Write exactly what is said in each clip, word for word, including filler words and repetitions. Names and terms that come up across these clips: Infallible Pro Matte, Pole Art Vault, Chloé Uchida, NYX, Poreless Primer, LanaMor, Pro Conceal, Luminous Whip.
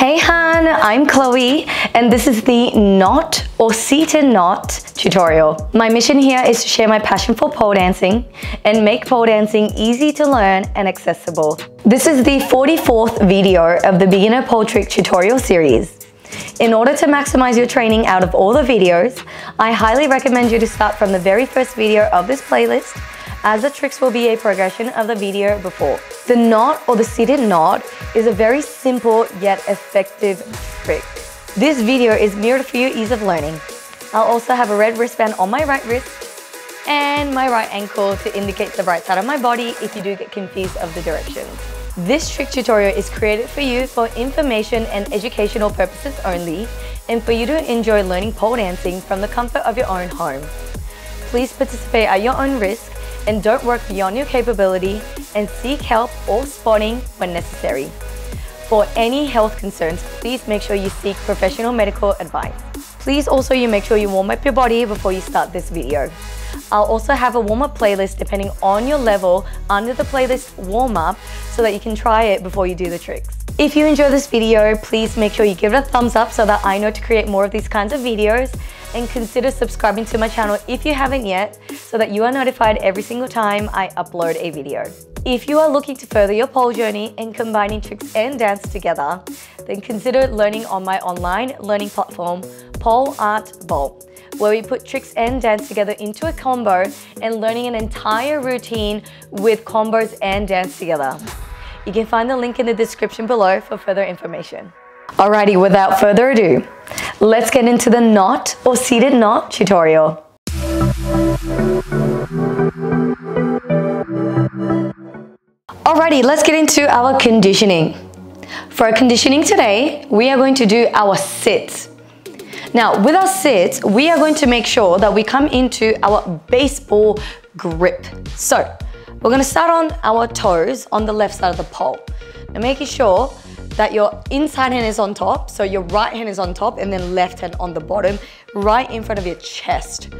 Hey Han, I'm Chloé and this is the knot or seated knot tutorial. My mission here is to share my passion for pole dancing and make pole dancing easy to learn and accessible. This is the forty-fourth video of the beginner pole trick tutorial series. In order to maximize your training out of all the videos, I highly recommend you to start from the very first video of this playlist, as the tricks will be a progression of the video before. The knot or the seated knot is a very simple yet effective trick. This video is geared for your ease of learning. I'll also have a red wristband on my right wrist and my right ankle to indicate the right side of my body if you do get confused of the directions. This trick tutorial is created for you for information and educational purposes only, and for you to enjoy learning pole dancing from the comfort of your own home. Please participate at your own risk and don't work beyond your capability, and seek help or spotting when necessary. For any health concerns, please make sure you seek professional medical advice. Please also you make sure you warm up your body before you start this video. I'll also have a warm-up playlist depending on your level under the playlist warm-up so that you can try it before you do the tricks. If you enjoy this video, please make sure you give it a thumbs up so that I know to create more of these kinds of videos, and consider subscribing to my channel if you haven't yet so that you are notified every single time I upload a video. If you are looking to further your pole journey and combining tricks and dance together, then consider learning on my online learning platform, Pole Art Vault, where we put tricks and dance together into a combo and learning an entire routine with combos and dance together. You can find the link in the description below for further information. Alrighty, without further ado, let's get into the knot or seated knot tutorial. Alrighty, let's get into our conditioning. For our conditioning today, we are going to do our sits. Now, with our sits, we are going to make sure that we come into our baseball grip. So, we're gonna start on our toes on the left side of the pole. Now, making sure that your inside hand is on top, so your right hand is on top and then left hand on the bottom, right in front of your chest.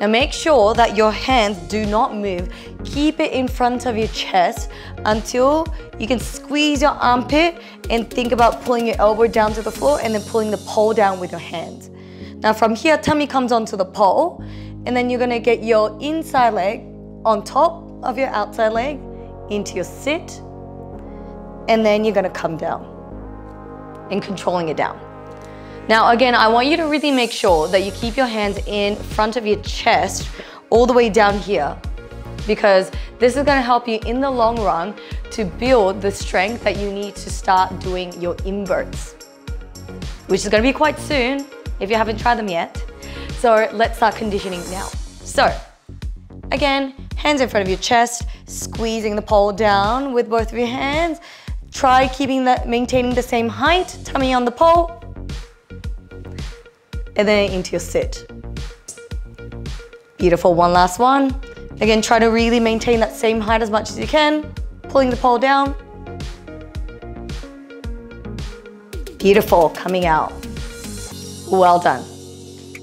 Now, make sure that your hands do not move. Keep it in front of your chest until you can squeeze your armpit and think about pulling your elbow down to the floor and then pulling the pole down with your hands. Now from here, tummy comes onto the pole and then you're gonna get your inside leg on top of your outside leg into your sit, and then you're gonna come down and controlling it down. Now again, I want you to really make sure that you keep your hands in front of your chest all the way down here, because this is gonna help you in the long run to build the strength that you need to start doing your inverts, which is gonna be quite soon, if you haven't tried them yet. So let's start conditioning now. So again, hands in front of your chest, squeezing the pole down with both of your hands. Try keeping that, maintaining the same height, tummy on the pole, and then into your sit. Beautiful, one last one. Again, try to really maintain that same height as much as you can, pulling the pole down. Beautiful, coming out. Well done.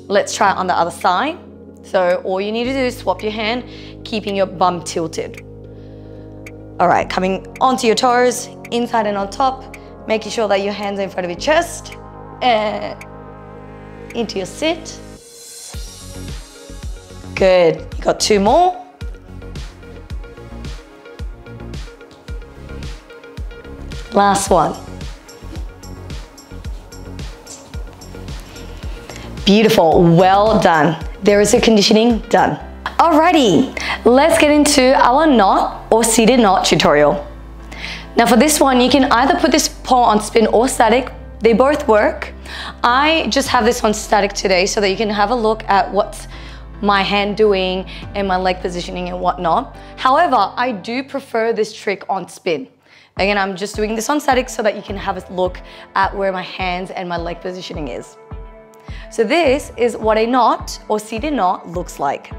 Let's try it on the other side. So all you need to do is swap your hand, keeping your bum tilted. All right, coming onto your toes, inside and on top, making sure that your hands are in front of your chest, and into your sit. Good, you got two more. Last one. Beautiful, well done. There is your conditioning done. Alrighty, let's get into our knot or seated knot tutorial. Now for this one, you can either put this pole on spin or static. They both work. I just have this on static today so that you can have a look at what's my hand doing and my leg positioning and whatnot. However, I do prefer this trick on spin. Again, I'm just doing this on static so that you can have a look at where my hands and my leg positioning is. So this is what a knot or seated knot looks like.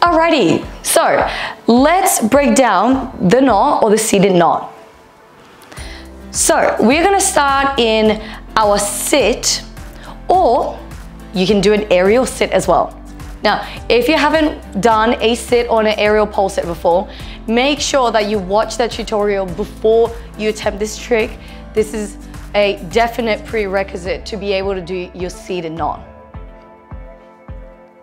Alrighty, so let's break down the knot or the seated knot. So we're gonna start in our sit, or you can do an aerial sit as well. Now, if you haven't done a sit on an aerial pole sit before, make sure that you watch that tutorial before you attempt this trick. This is a definite prerequisite to be able to do your seated knot.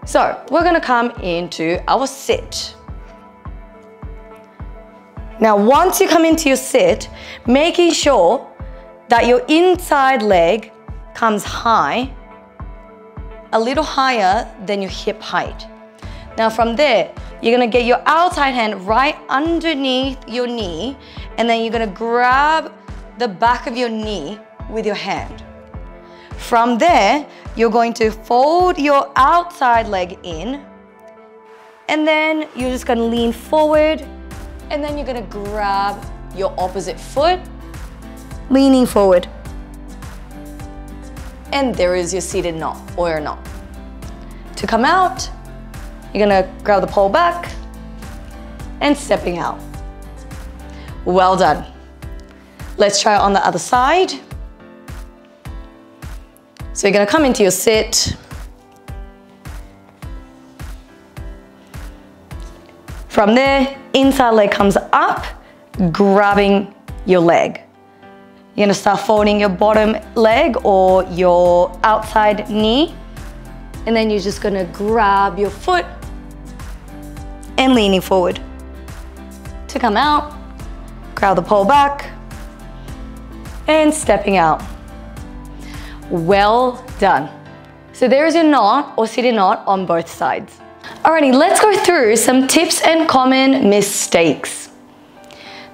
So we're gonna come into our sit. Now, once you come into your sit, making sure that your inside leg comes high, a little higher than your hip height. Now from there, you're gonna get your outside hand right underneath your knee, and then you're gonna grab the back of your knee with your hand. From there, you're going to fold your outside leg in, and then you're just gonna lean forward, and then you're gonna grab your opposite foot, leaning forward. And there is your seated knot or your knot. To come out, you're gonna grab the pole back and stepping out. Well done. Let's try it on the other side. So you're gonna come into your sit. From there, inside leg comes up, grabbing your leg. You're gonna start folding your bottom leg or your outside knee, and then you're just gonna grab your foot and leaning forward. To come out, grab the pole back and stepping out. Well done. So there is your knot or seated knot on both sides. Alrighty, let's go through some tips and common mistakes.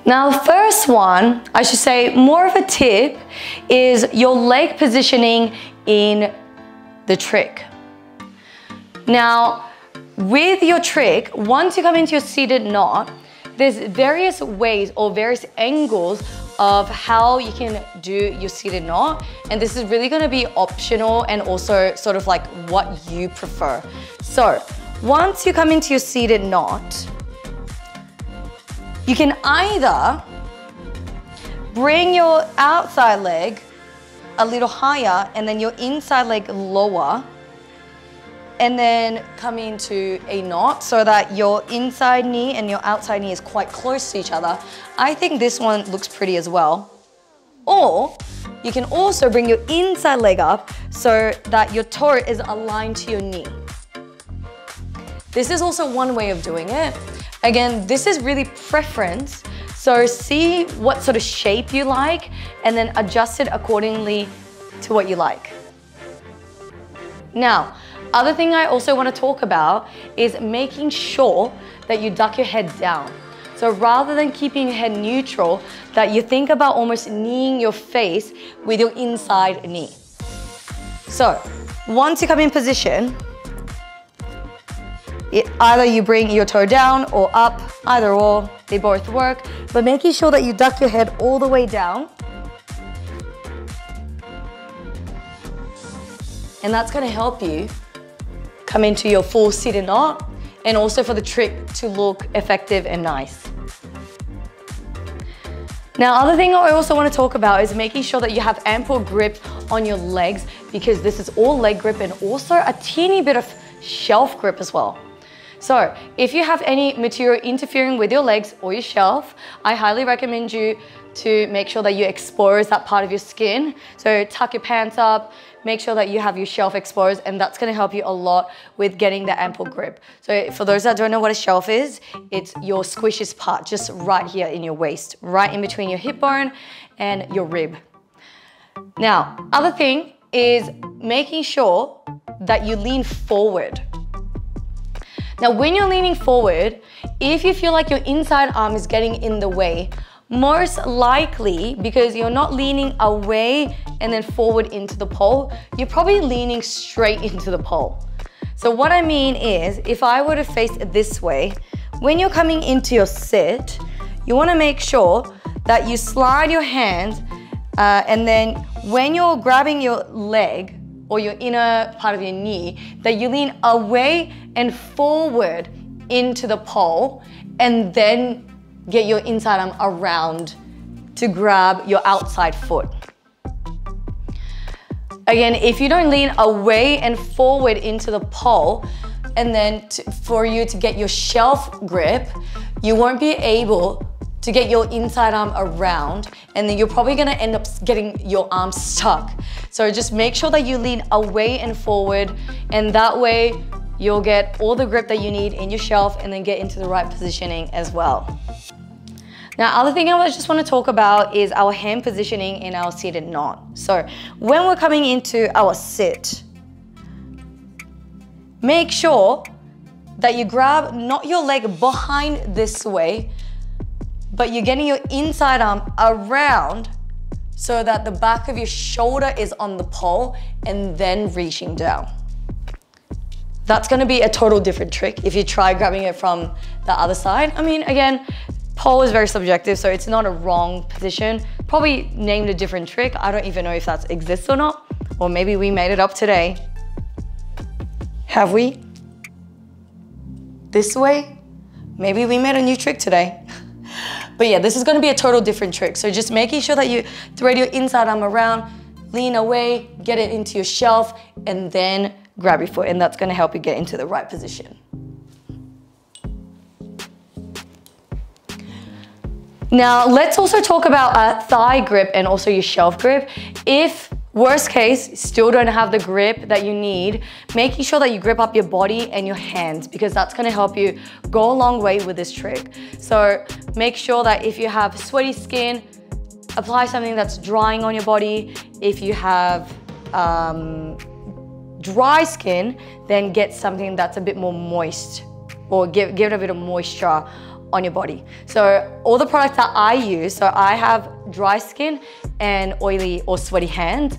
Now, the first one, I should say more of a tip, is your leg positioning in the trick. Now, with your trick, once you come into your seated knot, there's various ways or various angles of how you can do your seated knot, and this is really gonna be optional and also sort of like what you prefer. So, once you come into your seated knot, you can either bring your outside leg a little higher and then your inside leg lower, and then come into a knot so that your inside knee and your outside knee is quite close to each other. I think this one looks pretty as well. Or you can also bring your inside leg up so that your toe is aligned to your knee. This is also one way of doing it. Again, this is really preference, so see what sort of shape you like and then adjust it accordingly to what you like. Now, other thing I also want to talk about is making sure that you duck your head down. So rather than keeping your head neutral, that you think about almost kneeing your face with your inside knee. So once you come in position, It, either you bring your toe down or up, either or, they both work, but making sure that you duck your head all the way down. And that's gonna help you come into your full seated knot, and also for the trick to look effective and nice. Now, other thing I also wanna talk about is making sure that you have ample grip on your legs, because this is all leg grip and also a teeny bit of shelf grip as well. So if you have any material interfering with your legs or your shelf, I highly recommend you to make sure that you expose that part of your skin. So tuck your pants up, make sure that you have your shelf exposed, and that's gonna help you a lot with getting the ample grip. So for those that don't know what a shelf is, it's your squishiest part, just right here in your waist, right in between your hip bone and your rib. Now, other thing is making sure that you lean forward. Now, when you're leaning forward, if you feel like your inside arm is getting in the way, most likely because you're not leaning away and then forward into the pole, you're probably leaning straight into the pole. So what I mean is, if I were to face it this way, when you're coming into your sit, you wanna make sure that you slide your hands uh, and then when you're grabbing your leg, or your inner part of your knee, that you lean away and forward into the pole and then get your inside arm around to grab your outside foot. Again, if you don't lean away and forward into the pole, and then to, for you to get your shelf grip, you won't be able to get your inside arm around, and then you're probably gonna end up getting your arm stuck. So just make sure that you lean away and forward, and that way you'll get all the grip that you need in your shelf and then get into the right positioning as well. Now, other thing I just want to talk about is our hand positioning in our seated knot. So when we're coming into our sit, make sure that you grab not your leg behind this way, but you're getting your inside arm around so that the back of your shoulder is on the pole and then reaching down. That's gonna be a total different trick if you try grabbing it from the other side. I mean, again, pole is very subjective, so it's not a wrong position. Probably named a different trick. I don't even know if that exists or not, or maybe we made it up today. Have we? This way? Maybe we made a new trick today. But yeah, this is gonna be a total different trick. So just making sure that you thread your inside arm around, lean away, get it into your shelf, and then grab your foot, and that's gonna help you get into the right position. Now, let's also talk about a thigh grip and also your shelf grip. If worst case, still don't have the grip that you need, making sure that you grip up your body and your hands, because that's gonna help you go a long way with this trick. So make sure that if you have sweaty skin, apply something that's drying on your body. If you have um, dry skin, then get something that's a bit more moist, or give, give it a bit of moisture on your body. So all the products that I use, so I have dry skin and oily or sweaty hands.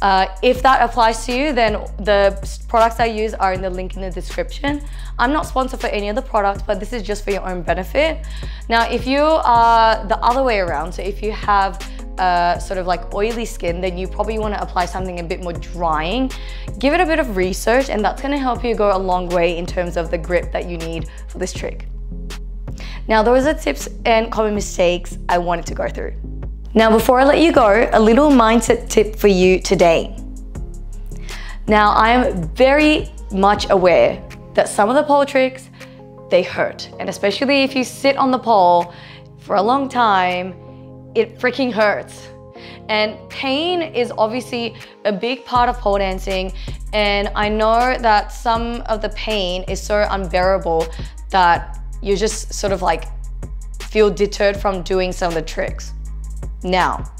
Uh, if that applies to you, then the products I use are in the link in the description. I'm not sponsored for any of the products, but this is just for your own benefit. Now, if you are the other way around, so if you have uh, sort of like oily skin, then you probably want to apply something a bit more drying. Give it a bit of research, and that's going to help you go a long way in terms of the grip that you need for this trick. Now, those are tips and common mistakes I wanted to go through. Now, before I let you go, a little mindset tip for you today. Now, I am very much aware that some of the pole tricks, they hurt. And especially if you sit on the pole for a long time, it freaking hurts. And pain is obviously a big part of pole dancing. And I know that some of the pain is so unbearable that you just sort of like feel deterred from doing some of the tricks. Now,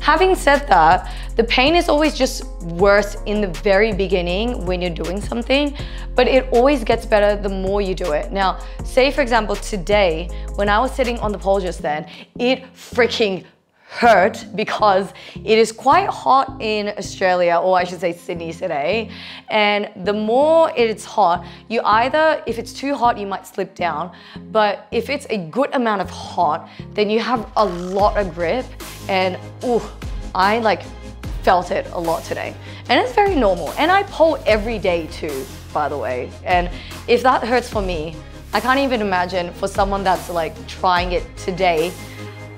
having said that, the pain is always just worse in the very beginning when you're doing something, but it always gets better the more you do it. Now, say for example, today, when I was sitting on the pole just then, it freaking hurt because it is quite hot in Australia, or I should say Sydney today. And the more it's hot, you either, if it's too hot, you might slip down. But if it's a good amount of hot, then you have a lot of grip. And ooh, I like felt it a lot today. And it's very normal. And I pole every day too, by the way. And if that hurts for me, I can't even imagine for someone that's like trying it today,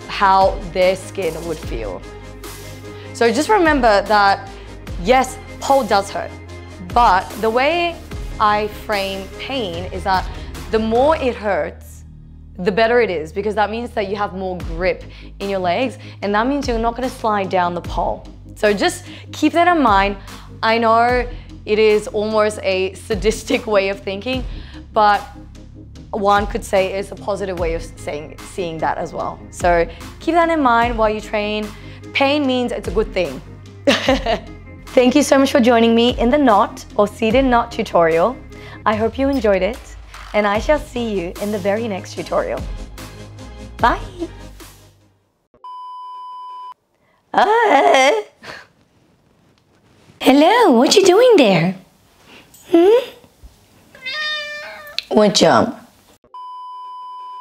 how their skin would feel. So just remember that, yes, pole does hurt, but the way I frame pain is that the more it hurts, the better it is, because that means that you have more grip in your legs, and that means you're not gonna slide down the pole. So just keep that in mind. I know it is almost a sadistic way of thinking, but one could say it's a positive way of saying, seeing that as well. So keep that in mind while you train. Pain means it's a good thing. Thank you so much for joining me in the knot or seated knot tutorial. I hope you enjoyed it, and I shall see you in the very next tutorial. Bye. Uh, hello, what you doing there? Hmm? What jump?